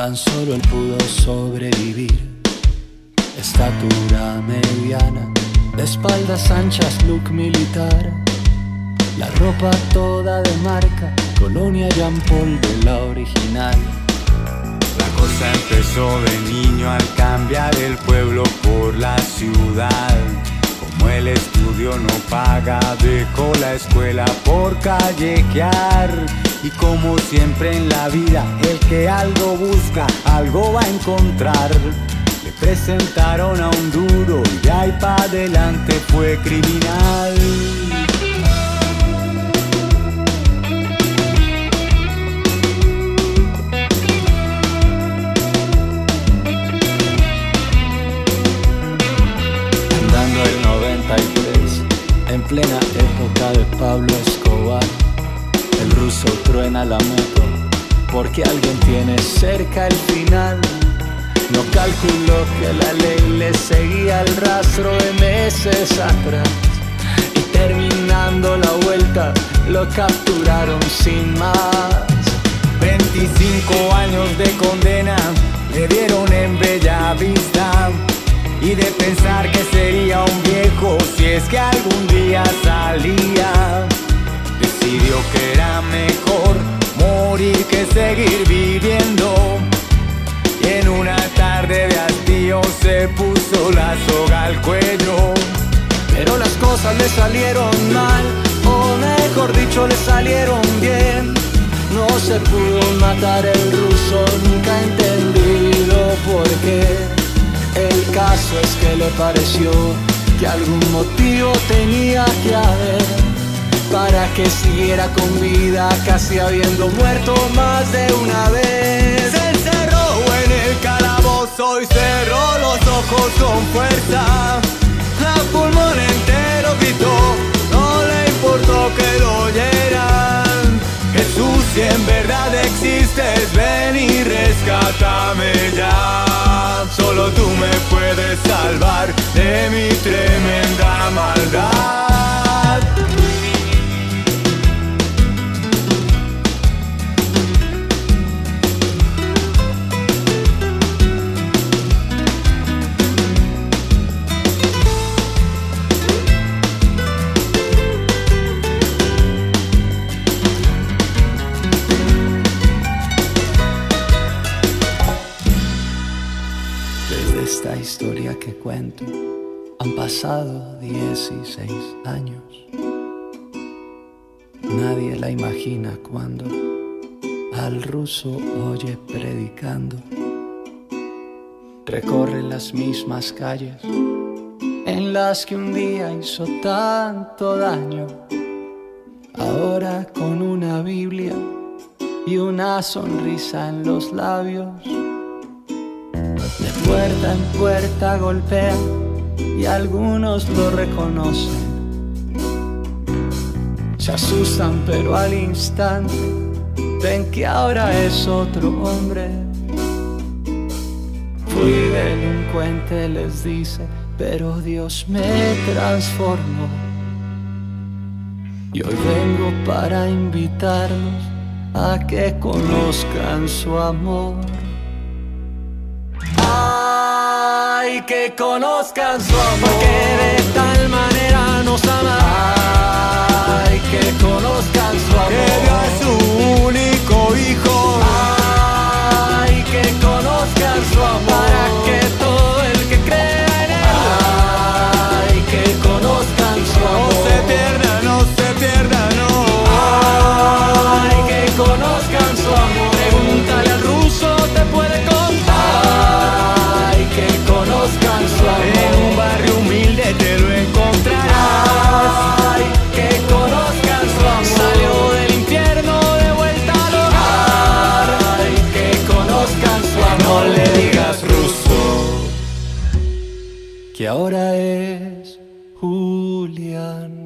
Tan solo él pudo sobrevivir. Estatura mediana, de espaldas anchas, look militar. La ropa toda de marca, colonia Jean Paul de la original. La cosa empezó de niño al cambiar el pueblo por la ciudad. Como el estudio no paga, dejó la escuela por callejear. Y como siempre en la vida, el que algo busca, algo va a encontrar. Le presentaron a un duro y de ahí para adelante fue criminal. Andando el 93, en plena época de Pablo Escobar, el ruso truena la moto porque alguien tiene cerca el final. No calculó que la ley le seguía el rastro de meses atrás. Y terminando la vuelta lo capturaron sin más. 25 años de condena le dieron en Bellavista. Y de pensar que sería un viejo si es que algún día salía, decidió que era mejor morir que seguir viviendo. Y en una tarde de hastío se puso la soga al cuello. Pero las cosas le salieron mal, o mejor dicho le salieron bien. No se pudo matar el ruso, nunca he entendido por qué. El caso es que le pareció que algún motivo tenía que haber para que siguiera con vida, casi habiendo muerto más de una vez. Se encerró en el calabozo y cerró los ojos con fuerza. A pulmón entero gritó, no le importó que lo oyeran. Jesús, si en verdad existes, ven y rescátame ya. Solo tú me puedes salvar de mi tremenda maldad. Esta historia que cuento han pasado 16 años. Nadie la imagina cuando al ruso oye predicando. Recorre las mismas calles en las que un día hizo tanto daño. Ahora con una Biblia y una sonrisa en los labios, de puerta en puerta golpea y algunos lo reconocen. Se asustan pero al instante ven que ahora es otro hombre. Fui delincuente, les dice, pero Dios me transformó. Y hoy vengo para invitarlos a que conozcan su amor. Ay, que conozcan su amor, porque de tal manera nos ama. Ay, que conozcan su amor, que dio a su único hijo. Ay, que conozcan su amor, para que todo el que crea en él. Ay, que conozcan su amor, no se pierda, no se pierda, no. Ay, que conozcan su amor, pregúntale al ruso, te puede contar. Que conozcan su amor, en un barrio humilde te lo encontrarás. Ay, que conozcan su amor, salió del infierno de vuelta al hogar. Ay, que conozcan su amor, no le digas ruso que ahora es Julián.